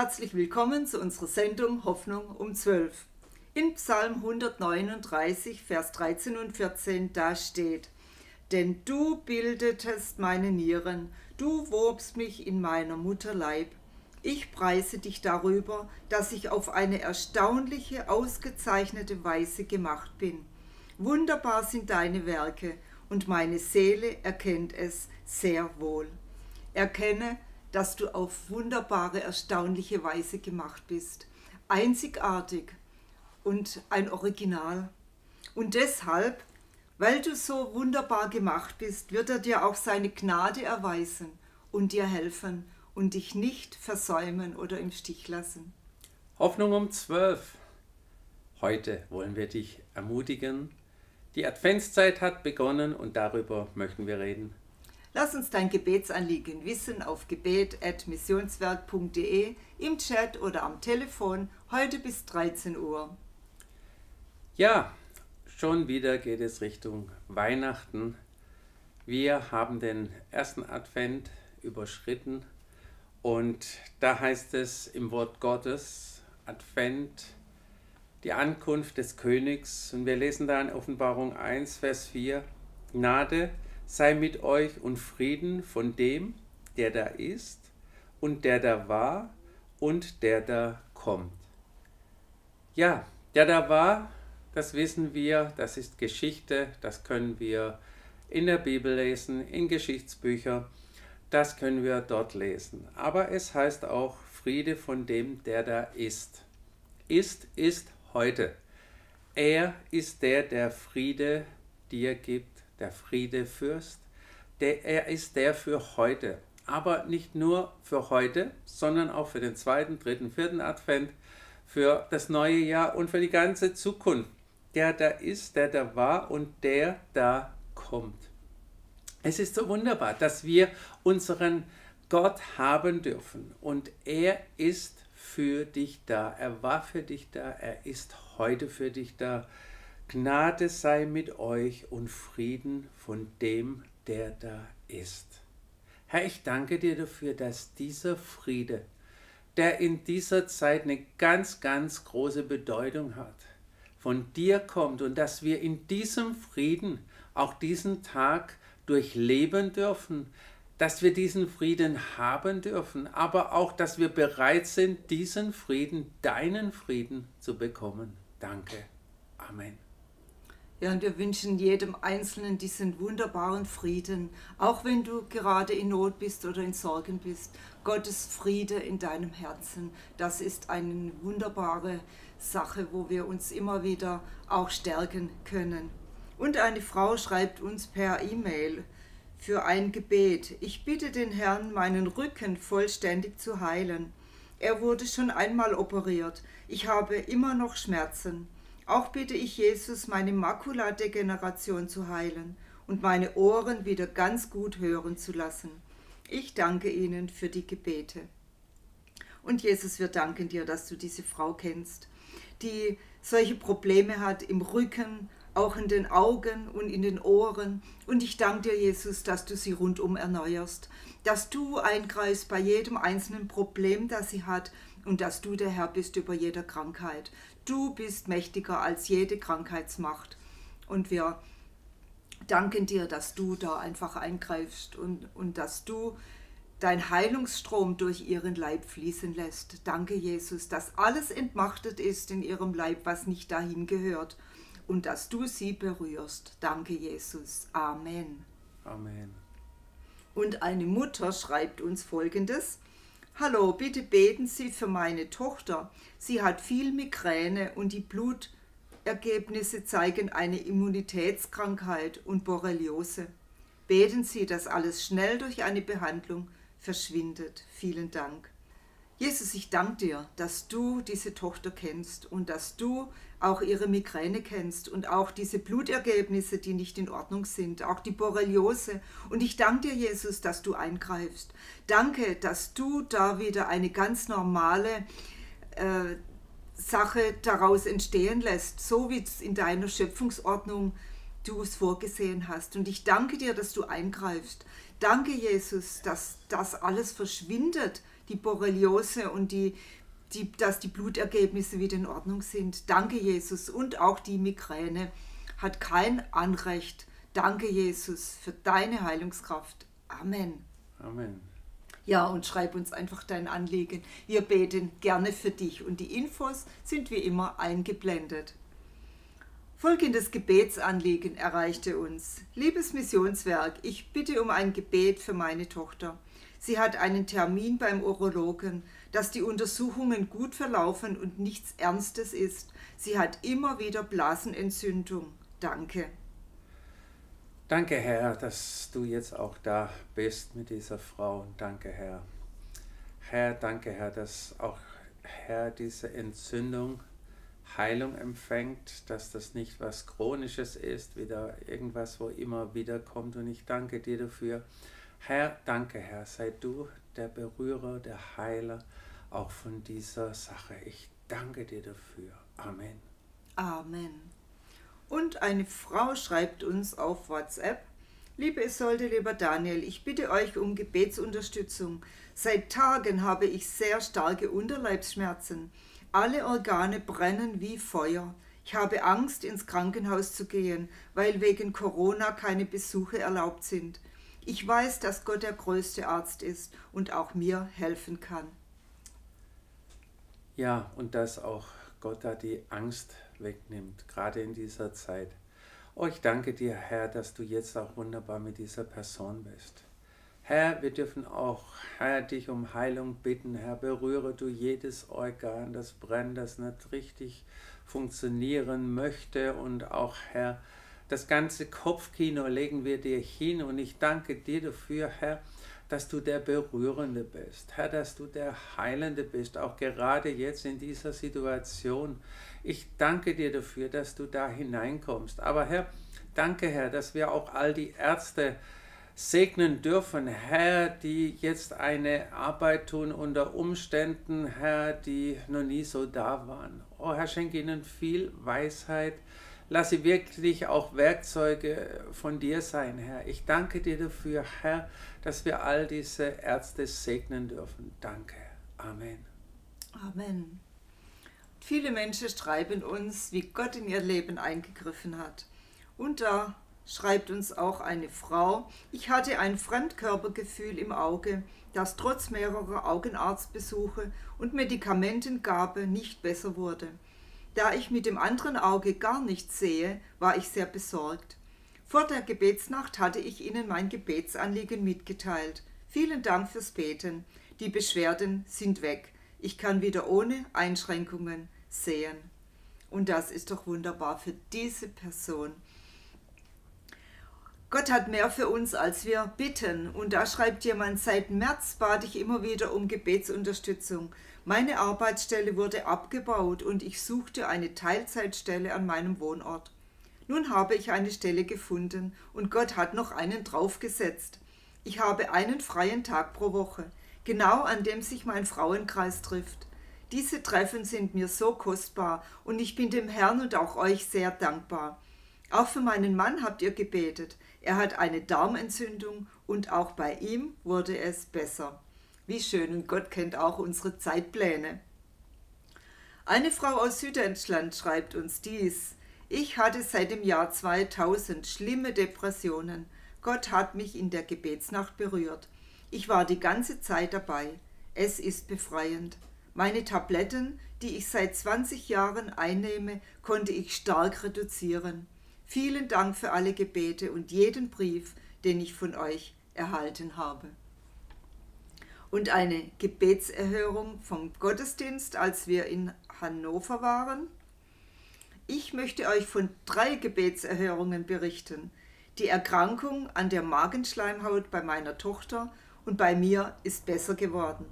Herzlich willkommen zu unserer Sendung Hoffnung um 12. In Psalm 139, Vers 13 und 14, da steht: Denn du bildetest meine Nieren, du wobst mich in meiner Mutterleib. Ich preise dich darüber, dass ich auf eine erstaunliche, ausgezeichnete Weise gemacht bin. Wunderbar sind deine Werke, und meine Seele erkennt es sehr wohl. Erkenne, dass du auf wunderbare, erstaunliche Weise gemacht bist. Einzigartig und ein Original. Und deshalb, weil du so wunderbar gemacht bist, wird er dir auch seine Gnade erweisen und dir helfen und dich nicht versäumen oder im Stich lassen. Hoffnung um 12. Heute wollen wir dich ermutigen. Die Adventszeit hat begonnen und darüber möchten wir reden. Lass uns dein Gebetsanliegen wissen auf gebet@missionswerk.de, im Chat oder am Telefon, heute bis 13 Uhr. Ja, schon wieder geht es Richtung Weihnachten. Wir haben den ersten Advent überschritten und da heißt es im Wort Gottes, Advent, die Ankunft des Königs. Und wir lesen da in Offenbarung 1, Vers 4, Gnade sei mit euch und Frieden von dem, der da ist und der da war und der da kommt. Ja, der da war, das wissen wir, das ist Geschichte, das können wir in der Bibel lesen, in Geschichtsbüchern, das können wir dort lesen. Aber es heißt auch Friede von dem, der da ist. Ist heute. Er ist der, der Friede dir gibt. Der Friedefürst, er ist der für heute. Aber nicht nur für heute, sondern auch für den zweiten, dritten, vierten Advent, für das neue Jahr und für die ganze Zukunft. Der da ist, der da war und der da kommt. Es ist so wunderbar, dass wir unseren Gott haben dürfen. Und er ist für dich da. Er war für dich da. Er ist heute für dich da. Gnade sei mit euch und Frieden von dem, der da ist. Herr, ich danke dir dafür, dass dieser Friede, der in dieser Zeit eine ganz, ganz große Bedeutung hat, von dir kommt und dass wir in diesem Frieden auch diesen Tag durchleben dürfen, dass wir diesen Frieden haben dürfen, aber auch, dass wir bereit sind, diesen Frieden, deinen Frieden zu bekommen. Danke. Amen. Ja, und wir wünschen jedem Einzelnen diesen wunderbaren Frieden, auch wenn du gerade in Not bist oder in Sorgen bist. Gottes Friede in deinem Herzen, das ist eine wunderbare Sache, wo wir uns immer wieder auch stärken können. Und eine Frau schreibt uns per E-Mail für ein Gebet: Ich bitte den Herrn, meinen Rücken vollständig zu heilen. Er wurde schon einmal operiert. Ich habe immer noch Schmerzen. Auch bitte ich Jesus, meine Makuladegeneration zu heilen und meine Ohren wieder ganz gut hören zu lassen. Ich danke Ihnen für die Gebete. Und Jesus, wir danken dir, dass du diese Frau kennst, die solche Probleme hat im Rücken, auch in den Augen und in den Ohren. Und ich danke dir, Jesus, dass du sie rundum erneuerst, dass du eingreifst bei jedem einzelnen Problem, das sie hat, und dass du der Herr bist über jeder Krankheit. Du bist mächtiger als jede Krankheitsmacht. Und wir danken dir, dass du da einfach eingreifst und dass du deinen Heilungsstrom durch ihren Leib fließen lässt. Danke, Jesus, dass alles entmachtet ist in ihrem Leib, was nicht dahin gehört. Und dass du sie berührst. Danke, Jesus. Amen. Amen. Und eine Mutter schreibt uns Folgendes: Hallo, bitte beten Sie für meine Tochter. Sie hat viel Migräne und die Blutergebnisse zeigen eine Immunitätskrankheit und Borreliose. Beten Sie, dass alles schnell durch eine Behandlung verschwindet. Vielen Dank. Jesus, ich danke dir, dass du diese Tochter kennst und dass du auch ihre Migräne kennst und auch diese Blutergebnisse, die nicht in Ordnung sind, auch die Borreliose. Und ich danke dir, Jesus, dass du eingreifst. Danke, dass du da wieder eine ganz normale Sache daraus entstehen lässt, so wie es in deiner Schöpfungsordnung du es vorgesehen hast. Und ich danke dir, dass du eingreifst. Danke, Jesus, dass das alles verschwindet, die Borreliose und dass die Blutergebnisse wieder in Ordnung sind. Danke, Jesus. Und auch die Migräne hat kein Anrecht. Danke, Jesus, für deine Heilungskraft. Amen. Amen. Ja, und schreib uns einfach dein Anliegen. Wir beten gerne für dich und die Infos sind wie immer eingeblendet. Folgendes Gebetsanliegen erreichte uns. Liebes Missionswerk, ich bitte um ein Gebet für meine Tochter. Sie hat einen Termin beim Urologen, dass die Untersuchungen gut verlaufen und nichts Ernstes ist. Sie hat immer wieder Blasenentzündung. Danke. Danke, Herr, dass du jetzt auch da bist mit dieser Frau. Danke, Herr. Herr, danke, Herr, dass auch, Herr, diese Entzündung Heilung empfängt, dass das nicht was Chronisches ist, wieder irgendwas, wo immer wieder kommt. Und ich danke dir dafür. Herr, danke, Herr, sei du der Berührer, der Heiler auch von dieser Sache. Ich danke dir dafür. Amen. Amen. Und eine Frau schreibt uns auf WhatsApp: Liebe Isolde, lieber Daniel, ich bitte euch um Gebetsunterstützung. Seit Tagen habe ich sehr starke Unterleibsschmerzen. Alle Organe brennen wie Feuer. Ich habe Angst, ins Krankenhaus zu gehen, weil wegen Corona keine Besuche erlaubt sind. Ich weiß, dass Gott der größte Arzt ist und auch mir helfen kann. Ja, und dass auch Gott da die Angst wegnimmt, gerade in dieser Zeit. Oh, ich danke dir, Herr, dass du jetzt auch wunderbar mit dieser Person bist. Herr, wir dürfen auch, Herr, dich um Heilung bitten. Herr, berühre du jedes Organ, das brennt, das nicht richtig funktionieren möchte. Und auch, Herr, das ganze Kopfkino legen wir dir hin. Und ich danke dir dafür, Herr, dass du der Berührende bist, Herr, dass du der Heilende bist, auch gerade jetzt in dieser Situation. Ich danke dir dafür, dass du da hineinkommst. Aber Herr, danke, Herr, dass wir auch all die Ärzte segnen dürfen, Herr, die jetzt eine Arbeit tun unter Umständen, Herr, die noch nie so da waren. Oh, Herr, schenke ihnen viel Weisheit. Lass sie wirklich auch Werkzeuge von dir sein, Herr. Ich danke dir dafür, Herr, dass wir all diese Ärzte segnen dürfen. Danke. Amen. Amen. Viele Menschen schreiben uns, wie Gott in ihr Leben eingegriffen hat. Und da schreibt uns auch eine Frau: Ich hatte ein Fremdkörpergefühl im Auge, das trotz mehrerer Augenarztbesuche und Medikamentengabe nicht besser wurde. Da ich mit dem anderen Auge gar nichts sehe, war ich sehr besorgt. Vor der Gebetsnacht hatte ich Ihnen mein Gebetsanliegen mitgeteilt. Vielen Dank fürs Beten. Die Beschwerden sind weg. Ich kann wieder ohne Einschränkungen sehen. Und das ist doch wunderbar für diese Person. Gott hat mehr für uns, als wir bitten. Und da schreibt jemand: Seit März bat ich immer wieder um Gebetsunterstützung. Meine Arbeitsstelle wurde abgebaut und ich suchte eine Teilzeitstelle an meinem Wohnort. Nun habe ich eine Stelle gefunden und Gott hat noch einen draufgesetzt. Ich habe einen freien Tag pro Woche, genau an dem sich mein Frauenkreis trifft. Diese Treffen sind mir so kostbar und ich bin dem Herrn und auch euch sehr dankbar. Auch für meinen Mann habt ihr gebetet. Er hat eine Darmentzündung und auch bei ihm wurde es besser. Wie schön, und Gott kennt auch unsere Zeitpläne. Eine Frau aus Süddeutschland schreibt uns dies: Ich hatte seit dem Jahr 2000 schlimme Depressionen. Gott hat mich in der Gebetsnacht berührt. Ich war die ganze Zeit dabei. Es ist befreiend. Meine Tabletten, die ich seit 20 Jahren einnehme, konnte ich stark reduzieren. Vielen Dank für alle Gebete und jeden Brief, den ich von euch erhalten habe. Und eine Gebetserhörung vom Gottesdienst, als wir in Hannover waren. Ich möchte euch von 3 Gebetserhörungen berichten. Die Erkrankung an der Magenschleimhaut bei meiner Tochter und bei mir ist besser geworden.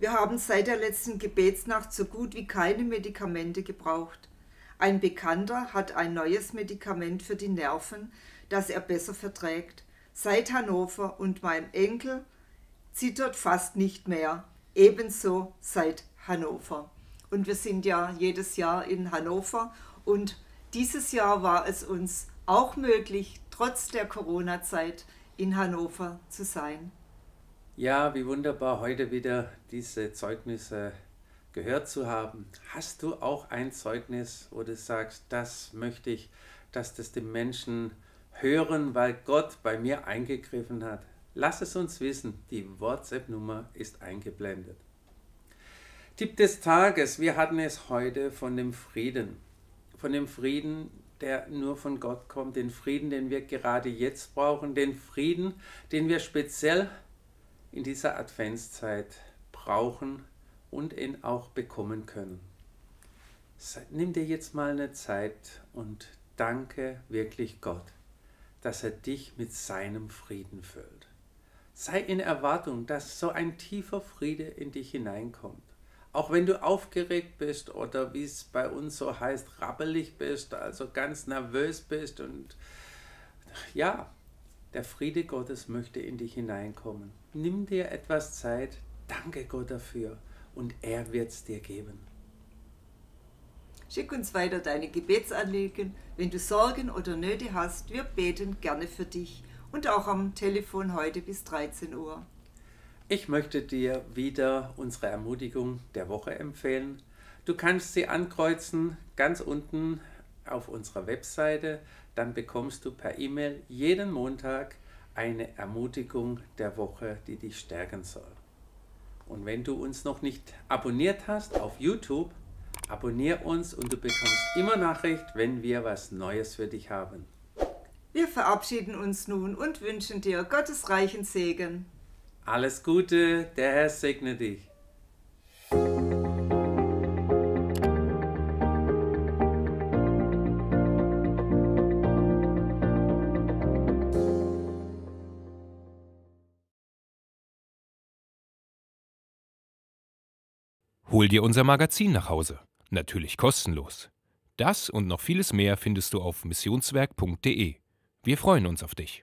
Wir haben seit der letzten Gebetsnacht so gut wie keine Medikamente gebraucht. Ein Bekannter hat ein neues Medikament für die Nerven, das er besser verträgt. Seit Hannover, und mein Enkel zittert fast nicht mehr, ebenso seit Hannover. Und wir sind ja jedes Jahr in Hannover und dieses Jahr war es uns auch möglich, trotz der Corona-Zeit in Hannover zu sein. Ja, wie wunderbar, heute wieder diese Zeugnisse gehört zu haben. Hast du auch ein Zeugnis, wo du sagst, das möchte ich, dass das die Menschen hören, weil Gott bei mir eingegriffen hat? Lass es uns wissen, die WhatsApp-Nummer ist eingeblendet. Tipp des Tages, wir hatten es heute von dem Frieden, der nur von Gott kommt, den Frieden, den wir gerade jetzt brauchen, den Frieden, den wir speziell in dieser Adventszeit brauchen und ihn auch bekommen können. Nimm dir jetzt mal eine Zeit und danke wirklich Gott, dass er dich mit seinem Frieden füllt. Sei in Erwartung, dass so ein tiefer Friede in dich hineinkommt. Auch wenn du aufgeregt bist oder wie es bei uns so heißt, rabbelig bist, also ganz nervös bist und ja, der Friede Gottes möchte in dich hineinkommen. Nimm dir etwas Zeit, danke Gott dafür und er wird es dir geben. Schick uns weiter deine Gebetsanliegen. Wenn du Sorgen oder Nöte hast, wir beten gerne für dich und auch am Telefon heute bis 13 Uhr. Ich möchte dir wieder unsere Ermutigung der Woche empfehlen. Du kannst sie ankreuzen, ganz unten auf unserer Webseite, dann bekommst du per E-Mail jeden Montag eine Ermutigung der Woche, die dich stärken soll. Und wenn du uns noch nicht abonniert hast auf YouTube, abonniere uns und du bekommst immer Nachricht, wenn wir was Neues für dich haben. Wir verabschieden uns nun und wünschen dir Gottes reichen Segen. Alles Gute, der Herr segne dich. Hol dir unser Magazin nach Hause. Natürlich kostenlos. Das und noch vieles mehr findest du auf missionswerk.de. Wir freuen uns auf dich.